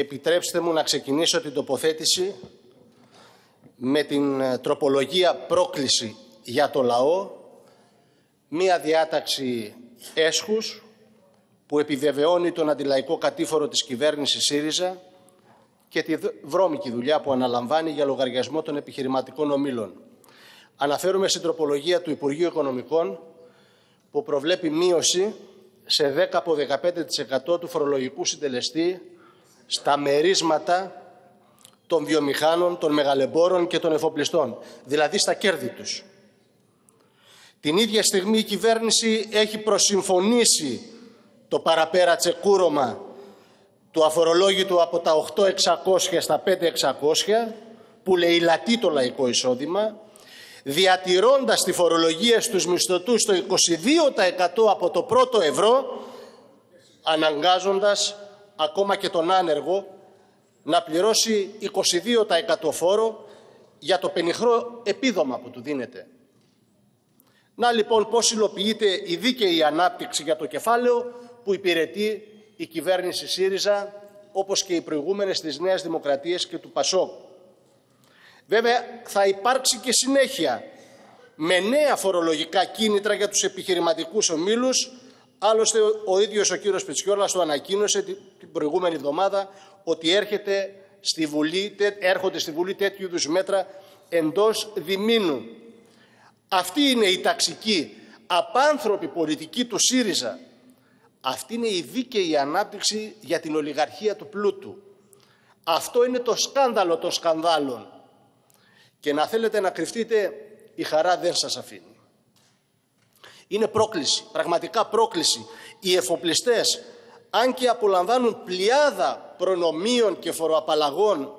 επιτρέψτε μου να ξεκινήσω την τοποθέτηση με την τροπολογία πρόκληση για το λαό, μία διάταξη έσχους που επιβεβαιώνει τον αντιλαϊκό κατήφορο της κυβέρνησης ΣΥΡΙΖΑ και τη βρώμικη δουλειά που αναλαμβάνει για λογαριασμό των επιχειρηματικών ομίλων. Αναφέρουμε στην τροπολογία του Υπουργείου Οικονομικών που προβλέπει μείωση σε 10-15% του φορολογικού συντελεστή στα μερίσματα των βιομηχάνων, των μεγαλεμπόρων και των εφοπλιστών, δηλαδή στα κέρδη τους. Την ίδια στιγμή η κυβέρνηση έχει προσυμφωνήσει το παραπέρα τσεκούρωμα του αφορολόγητου από τα 8.600 στα 5.600, που λεηλατεί το λαϊκό εισόδημα, διατηρώντας τη φορολογία στους μισθωτούς το 22% από το πρώτο ευρώ, αναγκάζοντας ακόμα και τον άνεργο να πληρώσει 22% φόρο για το πενιχρό επίδομα που του δίνεται. Να λοιπόν πώς υλοποιείται η δίκαιη ανάπτυξη για το κεφάλαιο που υπηρετεί η κυβέρνηση ΣΥΡΙΖΑ, όπως και οι προηγούμενες της Νέας Δημοκρατίας και του ΠΑΣΟΚ. Βέβαια θα υπάρξει και συνέχεια με νέα φορολογικά κίνητρα για τους επιχειρηματικούς ομίλους. Άλλωστε ο ίδιος ο κύριος Πετσιόλας το ανακοίνωσε την προηγούμενη εβδομάδα ότι έρχονται στη Βουλή τέτοιου είδους μέτρα εντός διμήνου. Αυτή είναι η ταξική, απάνθρωπη πολιτική του ΣΥΡΙΖΑ. Αυτή είναι η δίκαιη ανάπτυξη για την ολιγαρχία του πλούτου. Αυτό είναι το σκάνδαλο των σκανδάλων. Και να θέλετε να κρυφτείτε, η χαρά δεν σας αφήνει. Είναι πρόκληση, πραγματικά πρόκληση. Οι εφοπλιστές, αν και απολαμβάνουν πλειάδα προνομίων και φοροαπαλλαγών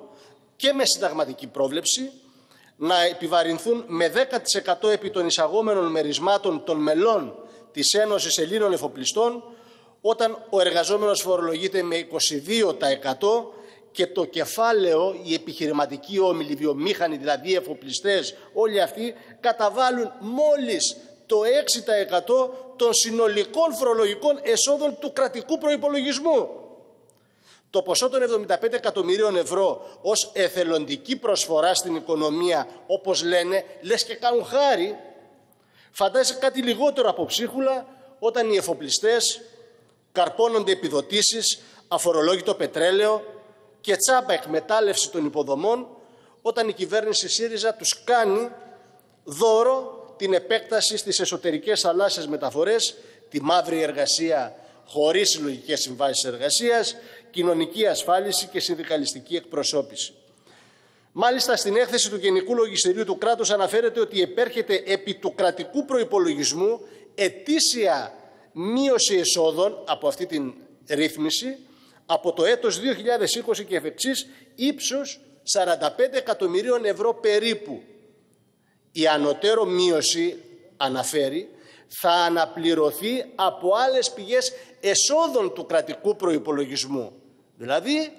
και με συνταγματική πρόβλεψη, να επιβαρυνθούν με 10% επί των εισαγόμενων μερισμάτων των μελών της Ένωσης Ελλήνων Εφοπλιστών, όταν ο εργαζόμενος φορολογείται με 22% και το κεφάλαιο, οι επιχειρηματικοί όμιλοι, βιομήχανοι, δηλαδή οι εφοπλιστές, όλοι αυτοί καταβάλουν μόλις το 6% των συνολικών φορολογικών εσόδων του κρατικού προϋπολογισμού. Το ποσό των 75 εκατομμυρίων ευρώ ως εθελοντική προσφορά στην οικονομία, όπως λένε, λες και κάνουν χάρη, φαντάζεσαι κάτι λιγότερο από ψίχουλα όταν οι εφοπλιστές καρπώνονται επιδοτήσεις, αφορολόγητο πετρέλαιο και τσάμπα εκμετάλλευση των υποδομών, όταν η κυβέρνηση ΣΥΡΙΖΑ τους κάνει δώρο την επέκταση στις εσωτερικές θαλάσσιες μεταφορές, τη μαύρη εργασία χωρίς συλλογικές συμβάσεις εργασίας, κοινωνική ασφάλιση και συνδικαλιστική εκπροσώπηση. Μάλιστα, στην έκθεση του Γενικού Λογιστηρίου του κράτους αναφέρεται ότι επέρχεται επί του κρατικού προϋπολογισμού ετήσια μείωση εσόδων από αυτή την ρύθμιση από το έτος 2020 και εξής ύψους 45 εκατομμυρίων ευρώ περίπου. Η ανωτέρω μείωση, αναφέρει, θα αναπληρωθεί από άλλες πηγές εσόδων του κρατικού προϋπολογισμού. Δηλαδή,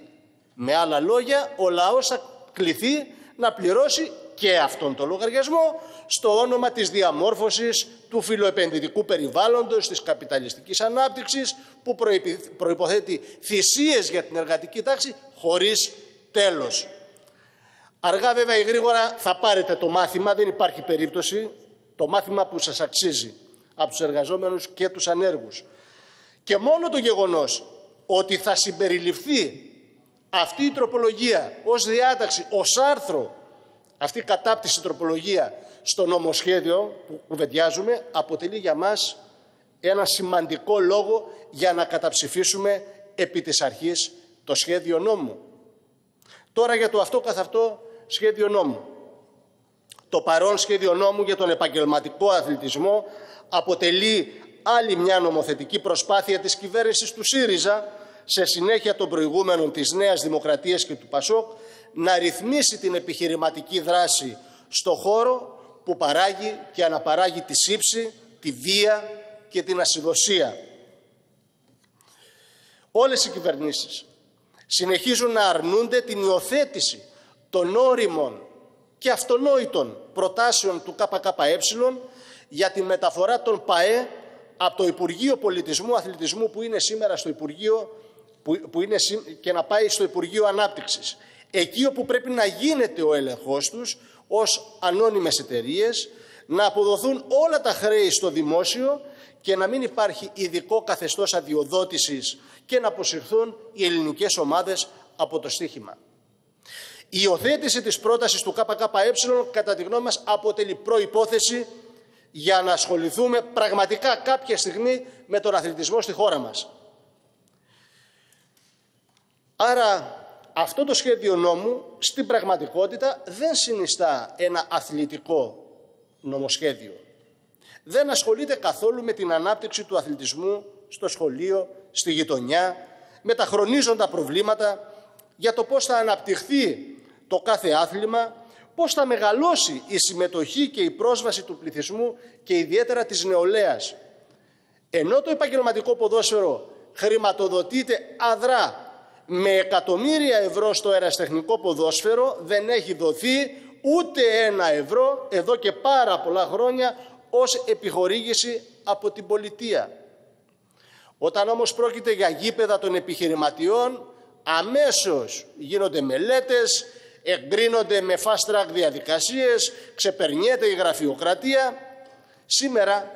με άλλα λόγια, ο λαός θα κληθεί να πληρώσει και αυτόν τον λογαριασμό στο όνομα της διαμόρφωσης του φιλοεπενδυτικού περιβάλλοντος, της καπιταλιστικής ανάπτυξης, που προϋποθέτει θυσίες για την εργατική τάξη χωρίς τέλος. Αργά βέβαια ή γρήγορα θα πάρετε το μάθημα, δεν υπάρχει περίπτωση, το μάθημα που σας αξίζει από τους εργαζόμενους και τους ανέργους. Και μόνο το γεγονός ότι θα συμπεριληφθεί αυτή η τροπολογία ως διάταξη, ως άρθρο, αυτή η κατάπτυση τροπολογία στο νομοσχέδιο που κουβεντιάζουμε, αποτελεί για μας ένα σημαντικό λόγο για να καταψηφίσουμε επί της αρχής το σχέδιο νόμου. Τώρα για το αυτό καθ' αυτό σχέδιο νόμου. Το παρόν σχέδιο νόμου για τον επαγγελματικό αθλητισμό αποτελεί άλλη μια νομοθετική προσπάθεια της κυβέρνησης του ΣΥΡΙΖΑ, σε συνέχεια των προηγούμενων της Νέας Δημοκρατίας και του ΠΑΣΟΚ, να ρυθμίσει την επιχειρηματική δράση στο χώρο που παράγει και αναπαράγει τη σύψη, τη βία και την ασυδοσία. Όλες οι κυβερνήσεις συνεχίζουν να αρνούνται την υιοθέτηση των όριμων και αυτονόητων προτάσεων του ΚΚΕ για τη μεταφορά των ΠΑΕ από το Υπουργείο Πολιτισμού Αθλητισμού που είναι σήμερα στο Υπουργείο που είναι και να πάει στο Υπουργείο Ανάπτυξης. Εκεί όπου πρέπει να γίνεται ο έλεγχός τους ως ανώνυμες εταιρείες, να αποδοθούν όλα τα χρέη στο δημόσιο και να μην υπάρχει ειδικό καθεστώς αδειοδότησης και να αποσυρθούν οι ελληνικές ομάδες από το στοίχημα. Η υιοθέτηση της πρότασης του ΚΚΕ, κατά τη γνώμη μας, αποτελεί προϋπόθεση για να ασχοληθούμε πραγματικά κάποια στιγμή με τον αθλητισμό στη χώρα μας. Άρα, αυτό το σχέδιο νόμου, στην πραγματικότητα, δεν συνιστά ένα αθλητικό νομοσχέδιο. Δεν ασχολείται καθόλου με την ανάπτυξη του αθλητισμού στο σχολείο, στη γειτονιά, με τα χρονίζοντα προβλήματα για το πώς θα αναπτυχθεί το κάθε άθλημα, πώς θα μεγαλώσει η συμμετοχή και η πρόσβαση του πληθυσμού και ιδιαίτερα της νεολαίας. Ενώ το επαγγελματικό ποδόσφαιρο χρηματοδοτείται αδρά με εκατομμύρια ευρώ στο ερασιτεχνικό ποδόσφαιρο, δεν έχει δοθεί ούτε ένα ευρώ εδώ και πάρα πολλά χρόνια ως επιχορήγηση από την πολιτεία. Όταν όμως πρόκειται για γήπεδα των επιχειρηματιών, αμέσως γίνονται μελέτες, εγκρίνονται με fast track διαδικασίες, ξεπερνιέται η γραφειοκρατία. Σήμερα,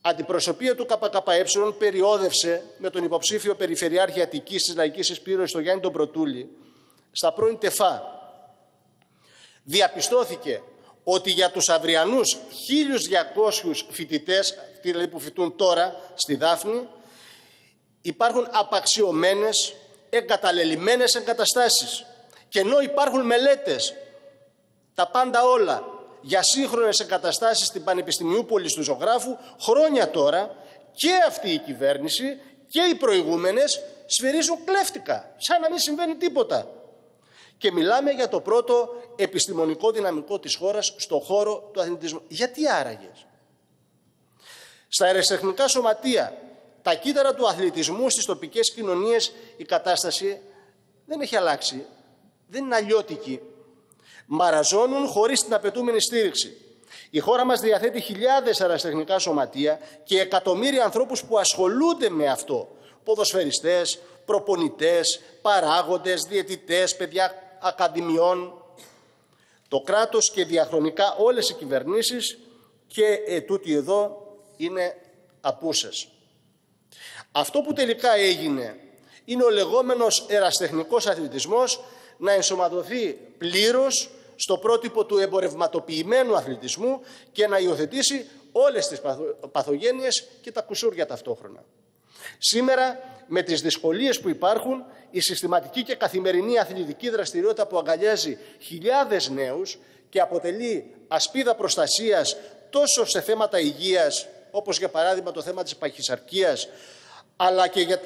αντιπροσωπεία του ΚΚΕ περιόδευσε με τον υποψήφιο Περιφερειάρχη Αττικής της Λαϊκής Εισπύρωσης, τον Γιάννη τον Πρωτούλη, στα πρώην ΤΕΦΑ. Διαπιστώθηκε ότι για τους αυριανούς 1.200 φοιτητές, δηλαδή που φοιτούν τώρα στη Δάφνη, υπάρχουν απαξιωμένες, εγκαταλελειμμένες εγκαταστάσεις. Και ενώ υπάρχουν μελέτες, τα πάντα όλα, για σύγχρονες εγκαταστάσεις στην Πανεπιστημιούπολη του Ζωγράφου, χρόνια τώρα και αυτή η κυβέρνηση και οι προηγούμενες σφυρίζουν κλέφτικα, σαν να μην συμβαίνει τίποτα. Και μιλάμε για το πρώτο επιστημονικό δυναμικό της χώρας στον χώρο του αθλητισμού. Γιατί άραγε? Στα ερασιτεχνικά σωματεία, τα κύτταρα του αθλητισμού στις τοπικές κοινωνίες, η κατάσταση δεν έχει αλλάξει, δεν είναι αλλιώτικη. Μαραζώνουν χωρίς την απαιτούμενη στήριξη. Η χώρα μας διαθέτει χιλιάδες ερασιτεχνικά σωματεία και εκατομμύρια ανθρώπους που ασχολούνται με αυτό. Ποδοσφαιριστές, προπονητές, παράγοντες, διαιτητές, παιδιά ακαδημιών. Το κράτος και διαχρονικά όλες οι κυβερνήσεις και τούτοι εδώ είναι απούσες. Αυτό που τελικά έγινε είναι ο λεγόμενος ερασιτεχνικός αθλητισμός να ενσωματωθεί πλήρως στο πρότυπο του εμπορευματοποιημένου αθλητισμού και να υιοθετήσει όλες τις παθογένειες και τα κουσούρια ταυτόχρονα. Σήμερα, με τις δυσκολίες που υπάρχουν, η συστηματική και καθημερινή αθλητική δραστηριότητα που αγκαλιάζει χιλιάδες νέους και αποτελεί ασπίδα προστασίας τόσο σε θέματα υγείας, όπως για παράδειγμα το θέμα της παχυσαρκίας, αλλά και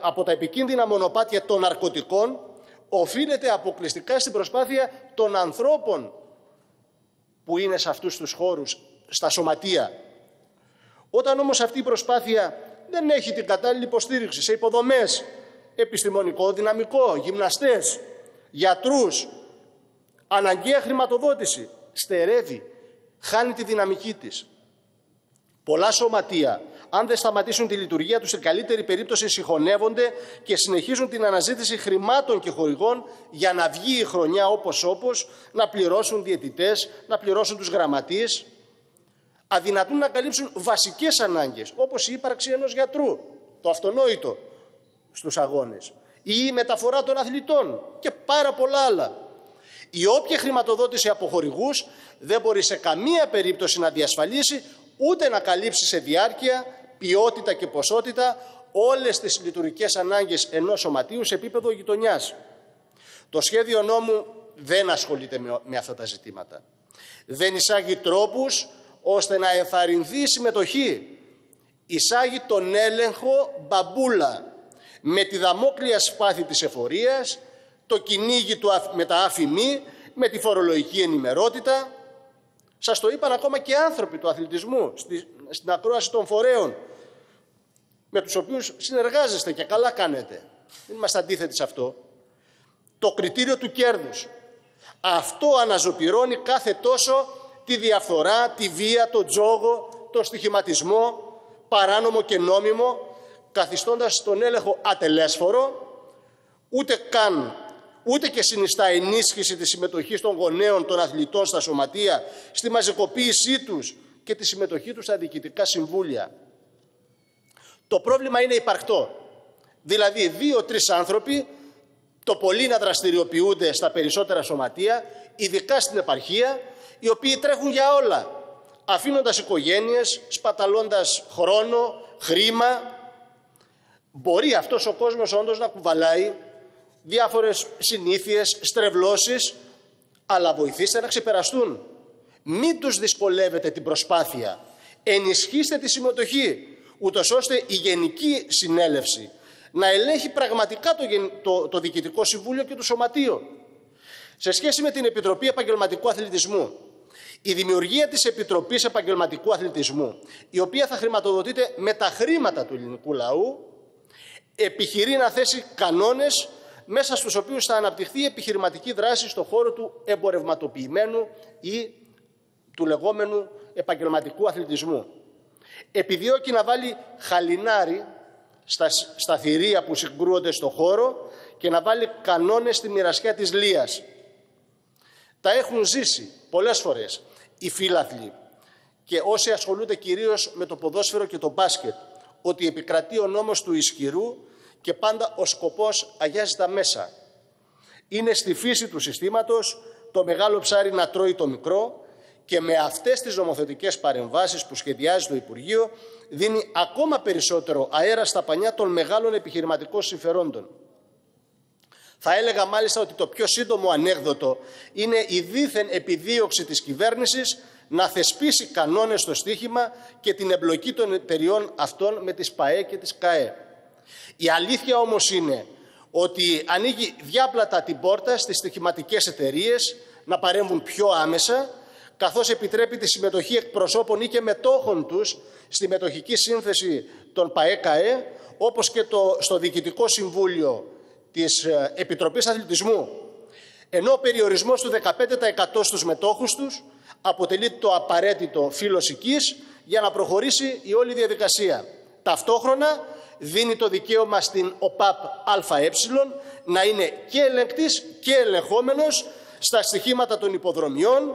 από τα επικίνδυνα μονοπάτια των ναρκωτικών, οφείλεται αποκλειστικά στην προσπάθεια των ανθρώπων που είναι σε αυτούς τους χώρους, στα σωματεία. Όταν όμως αυτή η προσπάθεια δεν έχει την κατάλληλη υποστήριξη σε υποδομές, επιστημονικό δυναμικό, γυμναστές, γιατρούς, αναγκαία χρηματοδότηση, στερεύει, χάνει τη δυναμική της. Πολλά σωματεία, αν δεν σταματήσουν τη λειτουργία τους, στην καλύτερη περίπτωση συγχωνεύονται και συνεχίζουν την αναζήτηση χρημάτων και χορηγών για να βγει η χρονιά όπως, να πληρώσουν διαιτητές, να πληρώσουν τους γραμματείς. Αδυνατούν να καλύψουν βασικές ανάγκες, όπως η ύπαρξη ενός γιατρού, το αυτονόητο στους αγώνες, ή η μεταφορά των αθλητών και πάρα πολλά άλλα. Η όποια χρηματοδότηση από χορηγούς δεν μπορεί σε καμία περίπτωση να διασφαλίσει ούτε να καλύψει σε διάρκεια, ποιότητα και ποσότητα όλες τις λειτουργικές ανάγκες ενός σωματείου σε επίπεδο γειτονιάς. Το σχέδιο νόμου δεν ασχολείται με αυτά τα ζητήματα. Δεν εισάγει τρόπους ώστε να ενθαρρυνθεί η συμμετοχή. Εισάγει τον έλεγχο μπαμπούλα, με τη δαμόκλεια σπάθη της εφορίας, το κυνήγι με τα άφημη, με τη φορολογική ενημερότητα. Σας το είπαν ακόμα και άνθρωποι του αθλητισμού στην ακρόαση των φορέων, με τους οποίους συνεργάζεστε και καλά κάνετε. Δεν είμαστε αντίθετοι σε αυτό. Το κριτήριο του κέρδους. Αυτό αναζωπυρώνει κάθε τόσο τη διαφθορά, τη βία, τον τζόγο, τον στοιχηματισμό, παράνομο και νόμιμο, καθιστώντας τον έλεγχο ατελέσφορο, ούτε και συνιστά ενίσχυση της συμμετοχής των γονέων των αθλητών στα σωματεία, στη μαζικοποίησή τους και τη συμμετοχή τους στα διοικητικά συμβούλια. Το πρόβλημα είναι υπαρκτό. Δηλαδή, 2-3 άνθρωποι το πολύ να δραστηριοποιούνται στα περισσότερα σωματεία, ειδικά στην επαρχία, οι οποίοι τρέχουν για όλα, αφήνοντας οικογένειες, σπαταλώντας χρόνο, χρήμα. Μπορεί αυτός ο κόσμος όντως να κουβαλάει διάφορες συνήθειες, στρεβλώσεις, αλλά βοηθήστε να ξεπεραστούν. Μην τους δυσκολεύετε την προσπάθεια. Ενισχύστε τη συμμετοχή, ούτως ώστε η Γενική Συνέλευση να ελέγχει πραγματικά το Διοικητικό Συμβούλιο και το Σωματείο. Σε σχέση με την Επιτροπή Επαγγελματικού Αθλητισμού, η δημιουργία της Επιτροπής Επαγγελματικού Αθλητισμού, η οποία θα χρηματοδοτείται με τα χρήματα του ελληνικού λαού, επιχειρεί να θέσει κανόνες μέσα στους οποίους θα αναπτυχθεί η επιχειρηματική δράση στον χώρο του εμπορευματοποιημένου ή του λεγόμενου επαγγελματικού αθλητισμού. Επιδιώκει να βάλει χαλινάρι στα θηρία που συγκρούονται στον χώρο και να βάλει κανόνες στη μοιρασιά της λίας. Τα έχουν ζήσει πολλές φορές οι φίλαθλοι και όσοι ασχολούνται κυρίως με το ποδόσφαιρο και το μπάσκετ, ότι επικρατεί ο νόμος του ισχυρού και πάντα ο σκοπός αγιάζει τα μέσα. Είναι στη φύση του συστήματος το μεγάλο ψάρι να τρώει το μικρό και με αυτές τις νομοθετικές παρεμβάσεις που σχεδιάζει το Υπουργείο δίνει ακόμα περισσότερο αέρα στα πανιά των μεγάλων επιχειρηματικών συμφερόντων. Θα έλεγα μάλιστα ότι το πιο σύντομο ανέκδοτο είναι η δίθεν επιδίωξη της κυβέρνησης να θεσπίσει κανόνες στο στοίχημα και την εμπλοκή των εταιριών αυτών με τις ΠΑΕ και τις ΚΑΕ. Η αλήθεια όμως είναι ότι ανοίγει διάπλατα την πόρτα στις στοιχηματικές εταιρείες να παρέμβουν πιο άμεσα, καθώς επιτρέπει τη συμμετοχή εκπροσώπων ή και μετόχων τους στη μετοχική σύνθεση των ΠΑΕ-ΚΑΕ, όπως και στο Διοικητικό Συμβούλιο της Επιτροπής Αθλητισμού. Ενώ ο περιορισμός του 15% στους μετόχους τους αποτελεί το απαραίτητο φύλλο σικής για να προχωρήσει η όλη διαδικασία. Ταυτόχρονα δίνει το δικαίωμα στην ΟΠΑΠ ΑΕ να είναι και ελεγκτής και ελεγχόμενος στα στοιχήματα των υποδρομιών,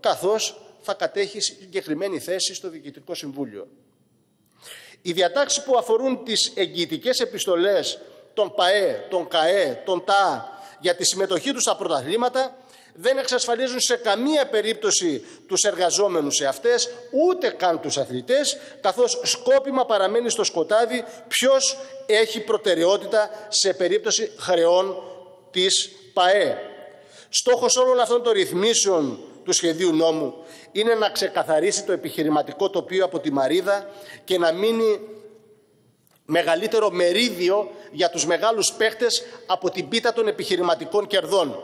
καθώς θα κατέχει συγκεκριμένη θέση στο Διοικητικό Συμβούλιο. Οι διατάξεις που αφορούν τις εγγυητικές επιστολές των ΠΑΕ, των ΚΑΕ, των ΤΑΑ για τη συμμετοχή τους στα πρωταθλήματα δεν εξασφαλίζουν σε καμία περίπτωση τους εργαζόμενους σε αυτές, ούτε καν τους αθλητές, καθώς σκόπιμα παραμένει στο σκοτάδι ποιος έχει προτεραιότητα σε περίπτωση χρεών της ΠΑΕ. Στόχος όλων αυτών των ρυθμίσεων του σχεδίου νόμου είναι να ξεκαθαρίσει το επιχειρηματικό τοπίο από τη μαρίδα και να μείνει μεγαλύτερο μερίδιο για τους μεγάλους παίχτες από την πίτα των επιχειρηματικών κερδών.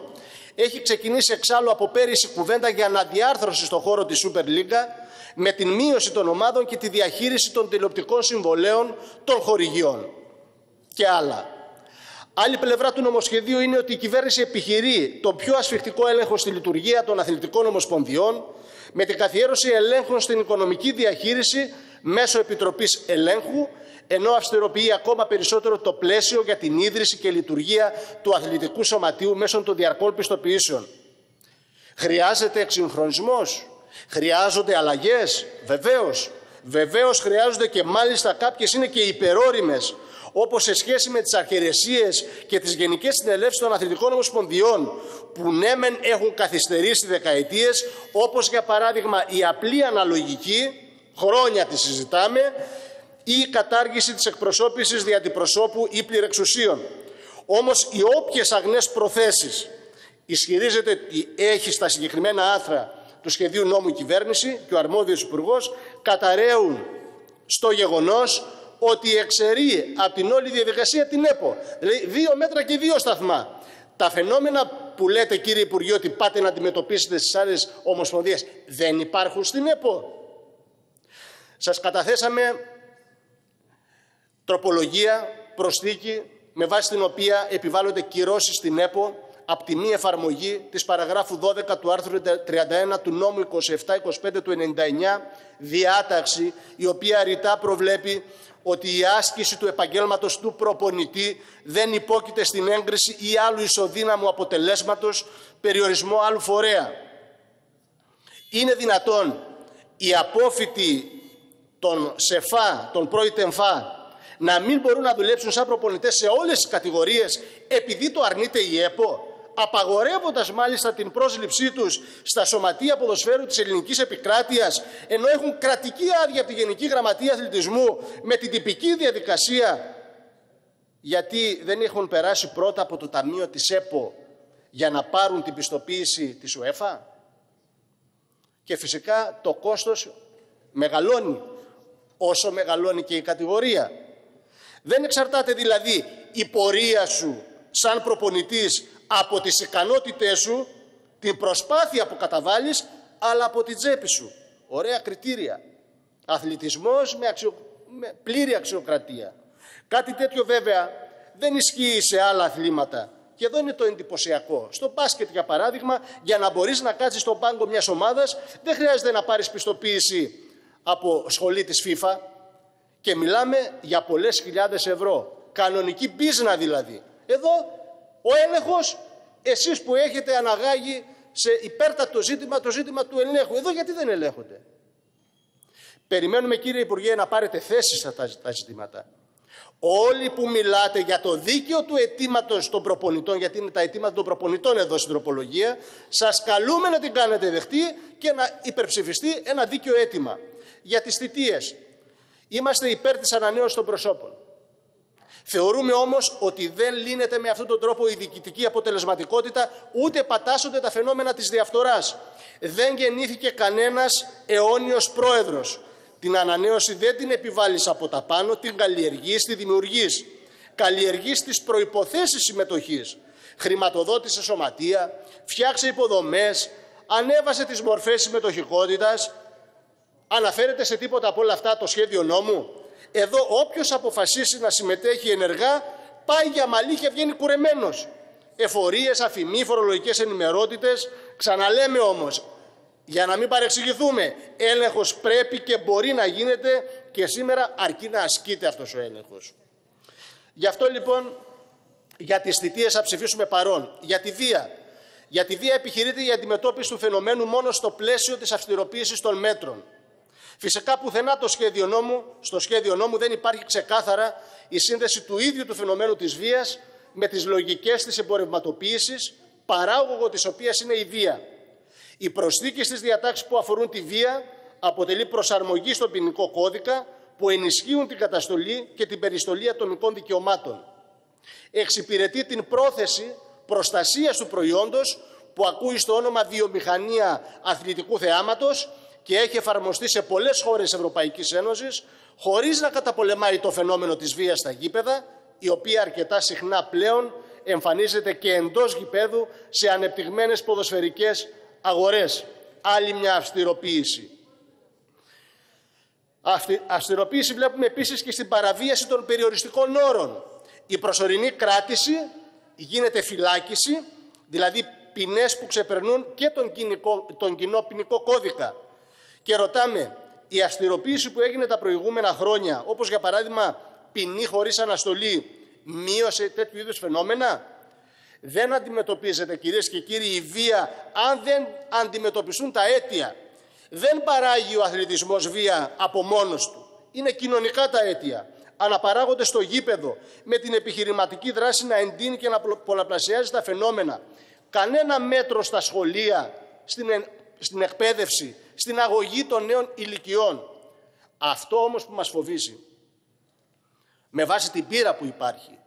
Έχει ξεκινήσει εξάλλου από πέρυσι κουβέντα για αναδιάρθρωση στον χώρο της Σούπερ Λίγκα με την μείωση των ομάδων και τη διαχείριση των τηλεοπτικών συμβολέων των χορηγιών και άλλα. Άλλη πλευρά του νομοσχεδίου είναι ότι η κυβέρνηση επιχειρεί τον πιο ασφιχτικό έλεγχο στη λειτουργία των αθλητικών ομοσπονδιών με την καθιέρωση ελέγχων στην οικονομική διαχείριση μέσω Επιτροπής Ελέγχου, ενώ αυστηροποιεί ακόμα περισσότερο το πλαίσιο για την ίδρυση και λειτουργία του αθλητικού σωματείου μέσω των διαρκών πιστοποιήσεων. Χρειάζεται εξυγχρονισμός, χρειάζονται αλλαγές, βεβαίως. Βεβαίως χρειάζονται και μάλιστα κάποιες είναι και υπερόριμες, όπως σε σχέση με τις αρχαιρεσίες και τις γενικές συνελεύσεις των αθλητικών ομοσπονδιών, που ναι μεν έχουν καθυστερήσει δεκαετίες, όπως για παράδειγμα η απλή αναλογική, χρόνια τη συζητάμε, ή η κατάργηση της εκπροσώπησης δια αντιπροσώπου ή πληρεξουσίων. Όμως οι όποιες αγνές προθέσεις ισχυρίζεται ότι έχει στα συγκεκριμένα άρθρα του σχεδίου νόμου η κυβέρνηση και ο αρμόδιος υπουργός καταραίουν στο γεγονός ότι εξαιρεί από την όλη διαδικασία την ΕΠΟ. Δηλαδή 2 μέτρα και 2 σταθμά. Τα φαινόμενα που λέτε κύριε Υπουργέ ότι πάτε να αντιμετωπίσετε στις άλλες ομοσπονδίες δεν υπάρχουν στην ΕΠΟ. Σας καταθέσαμε τροπολογία, προσθήκη, με βάση την οποία επιβάλλονται κυρώσεις στην ΕΠΟ από τη μη εφαρμογή της παραγράφου 12 του άρθρου 31 του νόμου 2725 του 99, διάταξη η οποία ρητά προβλέπει ότι η άσκηση του επαγγέλματος του προπονητή δεν υπόκειται στην έγκριση ή άλλου ισοδύναμου αποτελέσματος, περιορισμό άλλου φορέα. Είναι δυνατόν οι απόφοιτοι των ΣΕΦΑ, των πρώιτεμφα, να μην μπορούν να δουλέψουν σαν προπονητές σε όλες τις κατηγορίες επειδή το αρνείται η ΕΠΟ, απαγορεύοντας μάλιστα την πρόσληψή τους στα σωματεία ποδοσφαίρου της ελληνικής επικράτειας, ενώ έχουν κρατική άδεια από τη Γενική Γραμματεία Αθλητισμού με την τυπική διαδικασία, γιατί δεν έχουν περάσει πρώτα από το ταμείο της ΕΠΟ για να πάρουν την πιστοποίηση της ΟΕΦΑ. Και φυσικά το κόστος μεγαλώνει όσο μεγαλώνει και η κατηγορία. Δεν εξαρτάται δηλαδή η πορεία σου σαν προπονητής από τις ικανότητές σου, την προσπάθεια που καταβάλεις, αλλά από την τσέπη σου. Ωραία κριτήρια. Αθλητισμός με πλήρη αξιοκρατία. Κάτι τέτοιο βέβαια δεν ισχύει σε άλλα αθλήματα. Και εδώ είναι το εντυπωσιακό. Στο μπάσκετ, για παράδειγμα, για να μπορείς να κάτσεις στον πάγκο μιας ομάδας, δεν χρειάζεται να πάρεις πιστοποίηση από σχολή της FIFA. Και μιλάμε για πολλές χιλιάδες ευρώ. Κανονική μπίζνα δηλαδή. Εδώ ο έλεγχος, εσείς που έχετε αναγάγει σε υπέρτατο ζήτημα, το ζήτημα του ελέγχου. Εδώ γιατί δεν ελέγχονται. Περιμένουμε, κύριε Υπουργέ, να πάρετε θέση σε αυτά τα ζητήματα. Όλοι που μιλάτε για το δίκαιο του αιτήματος των προπονητών, γιατί είναι τα αιτήματα των προπονητών εδώ στην τροπολογία, σας καλούμε να την κάνετε δεχτή και να υπερψηφιστεί ένα δίκαιο αίτημα. Για τις θητείες. Είμαστε υπέρ της ανανέωσης των προσώπων. Θεωρούμε όμως ότι δεν λύνεται με αυτόν τον τρόπο η διοικητική αποτελεσματικότητα, ούτε πατάσσονται τα φαινόμενα της διαφθοράς. Δεν γεννήθηκε κανένας αιώνιος πρόεδρος. Την ανανέωση δεν την επιβάλλεις από τα πάνω, την καλλιεργείς, τη δημιουργείς. Καλλιεργείς τις προϋποθέσεις συμμετοχής. Χρηματοδότησε σωματεία, φτιάξε υποδομές, ανέβασε τις μορφές συμμετοχικότητας. Αναφέρεται σε τίποτα από όλα αυτά το σχέδιο νόμου. Εδώ όποιος αποφασίσει να συμμετέχει ενεργά πάει για μαλλί και βγαίνει κουρεμένος. Εφορίες, αφημί, φορολογικές ενημερότητες. Ξαναλέμε όμως, για να μην παρεξηγηθούμε, έλεγχος πρέπει και μπορεί να γίνεται και σήμερα αρκεί να ασκείται αυτός ο έλεγχος. Γι' αυτό λοιπόν για τις θητείες θα ψηφίσουμε παρόν. Για τη βία. Για τη βία επιχειρείται η αντιμετώπιση του φαινομένου μόνο στο πλαίσιο της αυστηροποίησης των μέτρων. Φυσικά πουθενά στο σχέδιο νόμου δεν υπάρχει ξεκάθαρα η σύνδεση του ίδιου του φαινομένου της βίας με τις λογικές της εμπορευματοποίησης, παράγωγο της οποίας είναι η βία. Η προσθήκη στις διατάξεις που αφορούν τη βία αποτελεί προσαρμογή στον ποινικό κώδικα που ενισχύουν την καταστολή και την περιστολή ατομικών δικαιωμάτων. Εξυπηρετεί την πρόθεση προστασίας του προϊόντος που ακούει στο όνομα βιομηχανία αθλητικού θεάματος και έχει εφαρμοστεί σε πολλές χώρες Ευρωπαϊκής Ένωσης, χωρίς να καταπολεμάει το φαινόμενο της βίας στα γήπεδα, η οποία αρκετά συχνά πλέον εμφανίζεται και εντός γηπέδου σε ανεπτυγμένες ποδοσφαιρικές αγορές. Άλλη μια αυστηροποίηση. Αυστηροποίηση βλέπουμε επίσης και στην παραβίαση των περιοριστικών όρων. Η προσωρινή κράτηση γίνεται φυλάκιση, δηλαδή ποινές που ξεπερνούν και τον κοινό ποινικό κώδικα. Και ρωτάμε, η αυστηροποίηση που έγινε τα προηγούμενα χρόνια, όπως για παράδειγμα ποινή χωρίς αναστολή, μείωσε τέτοιου είδους φαινόμενα? Δεν αντιμετωπίζεται, κυρίες και κύριοι, η βία αν δεν αντιμετωπιστούν τα αίτια. Δεν παράγει ο αθλητισμός βία από μόνος του. Είναι κοινωνικά τα αίτια. Αναπαράγονται στο γήπεδο, με την επιχειρηματική δράση να εντείνει και να πολλαπλασιάζει τα φαινόμενα. Κανένα μέτρο στα σχολεία, στην εκπαίδευση, στην αγωγή των νέων ηλικιών. Αυτό όμως που μας φοβίζει, με βάση την πείρα που υπάρχει,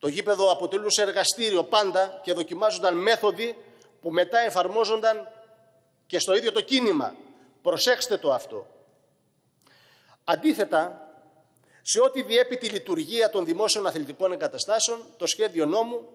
το γήπεδο αποτελούσε εργαστήριο πάντα και δοκιμάζονταν μέθοδοι που μετά εφαρμόζονταν και στο ίδιο το κίνημα. Προσέξτε το αυτό. Αντίθετα, σε ό,τι διέπει τη λειτουργία των δημόσιων αθλητικών εγκαταστάσεων, το σχέδιο νόμου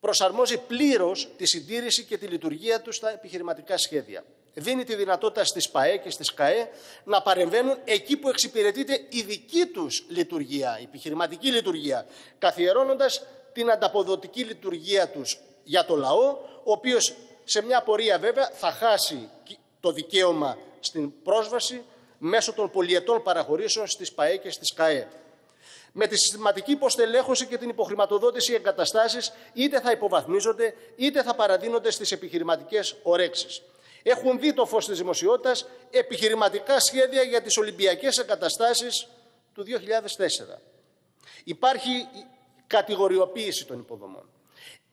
προσαρμόζει πλήρως τη συντήρηση και τη λειτουργία του στα επιχειρηματικά σχέδια. Δίνει τη δυνατότητα στις ΠΑΕ και στις ΚΑΕ να παρεμβαίνουν εκεί που εξυπηρετείται η δική τους λειτουργία, η επιχειρηματική λειτουργία, καθιερώνοντας την ανταποδοτική λειτουργία τους για το λαό, ο οποίος σε μια πορεία βέβαια θα χάσει το δικαίωμα στην πρόσβαση μέσω των πολυετών παραχωρήσεων στις ΠΑΕ και στις ΚΑΕ. Με τη συστηματική υποστελέχωση και την υποχρηματοδότηση, οι εγκαταστάσεις είτε θα υποβαθμίζονται είτε θα παραδίνονται στις επιχειρηματικές ορέξεις. Έχουν δει το φως της δημοσιότητας επιχειρηματικά σχέδια για τις Ολυμπιακές εγκαταστάσεις του 2004. Υπάρχει κατηγοριοποίηση των υποδομών.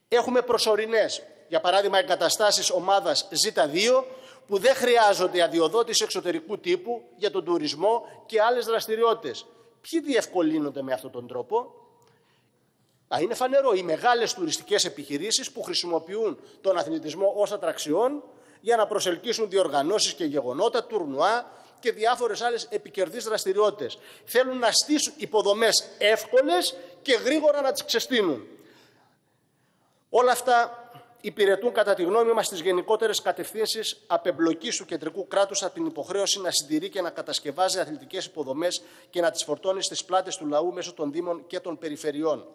Έχουμε προσωρινές, για παράδειγμα, εγκαταστάσεις ομάδας Ζ2 που δεν χρειάζονται αδειοδότηση εξωτερικού τύπου για τον τουρισμό και άλλες δραστηριότητες. Ποιοι διευκολύνονται με αυτόν τον τρόπο? Είναι φανερό, οι μεγάλες τουριστικές επιχειρήσεις που χρησιμοποιούν τον αθλητισμό ως ατραξιόν για να προσελκύσουν διοργανώσεις και γεγονότα, τουρνουά και διάφορες άλλες επικερδείς δραστηριότητες. Θέλουν να στήσουν υποδομές εύκολες και γρήγορα να τις ξεστήνουν. Όλα αυτά υπηρετούν, κατά τη γνώμη μας, τις γενικότερες κατευθύνσεις απεμπλοκής του κεντρικού κράτους από την υποχρέωση να συντηρεί και να κατασκευάζει αθλητικές υποδομές και να τις φορτώνει στις πλάτες του λαού μέσω των Δήμων και των Περιφερειών.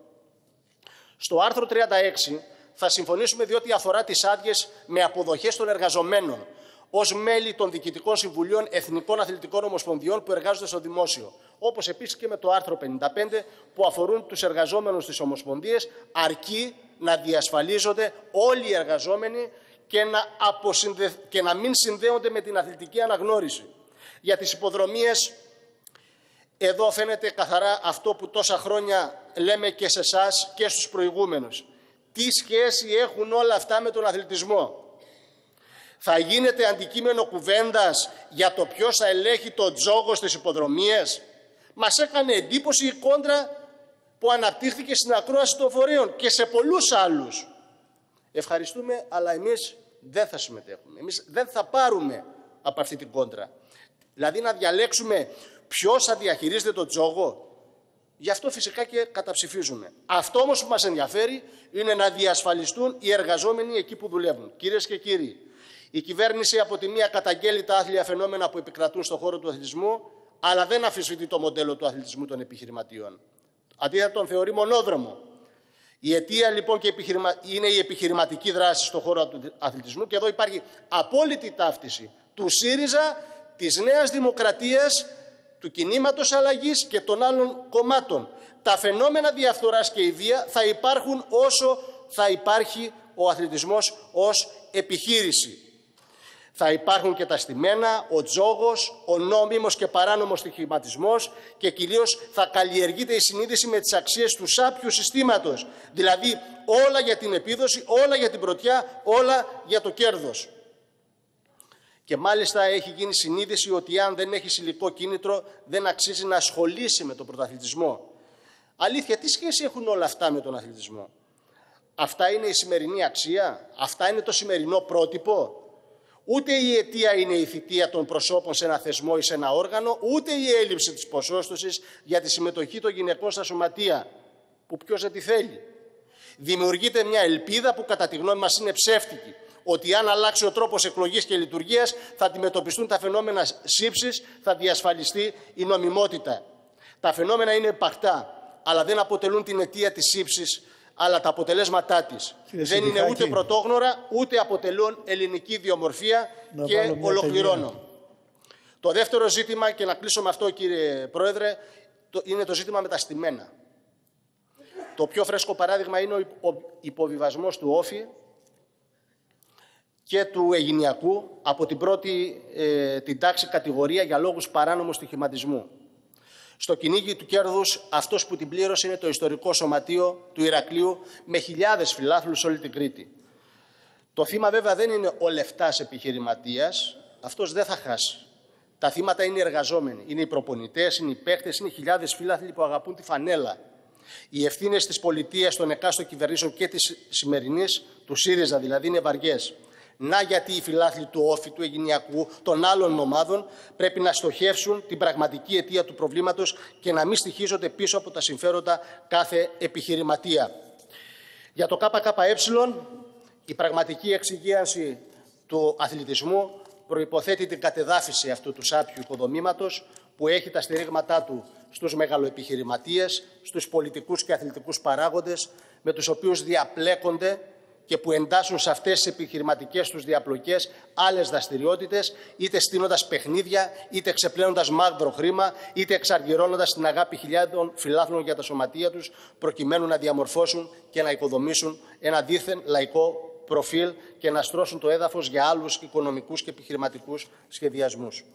Στο άρθρο 36 θα συμφωνήσουμε διότι αφορά τις άδειες με αποδοχές των εργαζομένων ως μέλη των Διοικητικών Συμβουλίων Εθνικών Αθλητικών Ομοσπονδιών που εργάζονται στο δημόσιο. Όπως επίσης και με το άρθρο 55 που αφορούν τους εργαζόμενους στις ομοσπονδίες, αρκεί να διασφαλίζονται όλοι οι εργαζόμενοι και να μην συνδέονται με την αθλητική αναγνώριση. Για τις υποδρομίες, εδώ φαίνεται καθαρά αυτό που τόσα χρόνια λέμε και σε εσάς και στους προηγούμενους. Τι σχέση έχουν όλα αυτά με τον αθλητισμό? Θα γίνεται αντικείμενο κουβέντας για το ποιος θα ελέγχει το τζόγο στις υποδρομίες? Μας έκανε εντύπωση η κόντρα που αναπτύχθηκε στην ακρόαση των φορέων και σε πολλούς άλλους. Ευχαριστούμε, αλλά εμείς δεν θα συμμετέχουμε. Εμείς δεν θα πάρουμε από αυτή την κόντρα. Δηλαδή να διαλέξουμε ποιος θα διαχειρίζεται το τζόγο. Γι' αυτό φυσικά και καταψηφίζουμε. Αυτό όμως που μας ενδιαφέρει είναι να διασφαλιστούν οι εργαζόμενοι εκεί που δουλεύουν. Κυρίες και κύριοι, η κυβέρνηση από τη μία καταγγέλει τα άθλια φαινόμενα που επικρατούν στον χώρο του αθλητισμού, αλλά δεν αμφισβητεί το μοντέλο του αθλητισμού των επιχειρηματιών. Αντίθετα, τον θεωρεί μονόδρομο. Η αιτία λοιπόν και είναι η επιχειρηματική δράση στον χώρο του αθλητισμού, και εδώ υπάρχει απόλυτη ταύτιση του ΣΥΡΙΖΑ, της Νέας Δημοκρατίας, του κινήματος αλλαγής και των άλλων κομμάτων. Τα φαινόμενα διαφθοράς και η βία θα υπάρχουν όσο θα υπάρχει ο αθλητισμός ως επιχείρηση. Θα υπάρχουν και τα στημένα, ο τζόγος, ο νόμιμος και παράνομος στοιχηματισμός και κυρίως θα καλλιεργείται η συνείδηση με τις αξίες του σάπιου συστήματος. Δηλαδή όλα για την επίδοση, όλα για την πρωτιά, όλα για το κέρδος. Και μάλιστα έχει γίνει συνείδηση ότι αν δεν έχει υλικό κίνητρο δεν αξίζει να ασχολήσει με τον πρωταθλητισμό. Αλήθεια, τι σχέση έχουν όλα αυτά με τον αθλητισμό? Αυτά είναι η σημερινή αξία? Αυτά είναι το σημερινό πρότυπο? Ούτε η αιτία είναι η θητεία των προσώπων σε ένα θεσμό ή σε ένα όργανο, ούτε η έλλειψη της ποσόστοσης για τη συμμετοχή των γυναικών στα σωματεία, που ποιος δεν τη θέλει. Δημιουργείται μια ελπίδα που κατά τη γνώμη μας είναι ψεύτικη, ότι αν αλλάξει ο τρόπος εκλογής και λειτουργίας θα αντιμετωπιστούν τα φαινόμενα σύψης, θα διασφαλιστεί η νομιμότητα. Τα φαινόμενα είναι επαχτά, αλλά δεν αποτελούν την αιτία της σύψης, αλλά τα αποτελέσματά της. Δεν είναι ούτε πρωτόγνωρα, ούτε αποτελούν ελληνική ιδιομορφία. Και ολοκληρώνω. Τελειά. Το δεύτερο ζήτημα, και να κλείσω με αυτό κύριε Πρόεδρε, είναι το ζήτημα με τα στημένα. Το πιο φρέσκο παράδειγμα είναι ο υποβιβασμός του Όφη και του Εγυνιακού από την πρώτη την τάξη κατηγορία για λόγους παράνομου στοιχηματισμού. Στο κυνήγι του κέρδους, αυτός που την πλήρωσε είναι το ιστορικό σωματείο του Ηρακλείου με χιλιάδες φιλάθλους σε όλη την Κρήτη. Το θύμα βέβαια δεν είναι ο λεφτάς επιχειρηματίας, αυτός δεν θα χάσει. Τα θύματα είναι οι εργαζόμενοι, είναι οι προπονητές, είναι οι παίκτες, είναι οι χιλιάδες φιλάθλοι που αγαπούν τη φανέλα. Οι ευθύνες της πολιτείας, των εκάστων κυβερνήσεων και της σημερινής, του ΣΥΡΙΖΑ δηλαδή, είναι βαριές. Να γιατί οι φιλάθλοι του Όφη, του Εγυνιακού, των άλλων ομάδων πρέπει να στοχεύσουν την πραγματική αιτία του προβλήματος και να μην στοιχίζονται πίσω από τα συμφέροντα κάθε επιχειρηματία. Για το ΚΚΕ, η πραγματική εξυγίανση του αθλητισμού προϋποθέτει την κατεδάφιση αυτού του σάπιου οικοδομήματος που έχει τα στηρίγματά του στους μεγαλοεπιχειρηματίες, στους πολιτικούς και αθλητικούς παράγοντες, με τους οποίους διαπλέκονται και που εντάσσουν σε αυτές τις επιχειρηματικές τους διαπλοκές άλλες δραστηριότητες, είτε στείνοντας παιχνίδια, είτε ξεπλένοντας μαύρο χρήμα, είτε εξαργυρώνοντας την αγάπη χιλιάδων φιλάθλων για τα σωματεία τους, προκειμένου να διαμορφώσουν και να οικοδομήσουν ένα δίθεν λαϊκό προφίλ και να στρώσουν το έδαφος για άλλους οικονομικούς και επιχειρηματικούς σχεδιασμούς.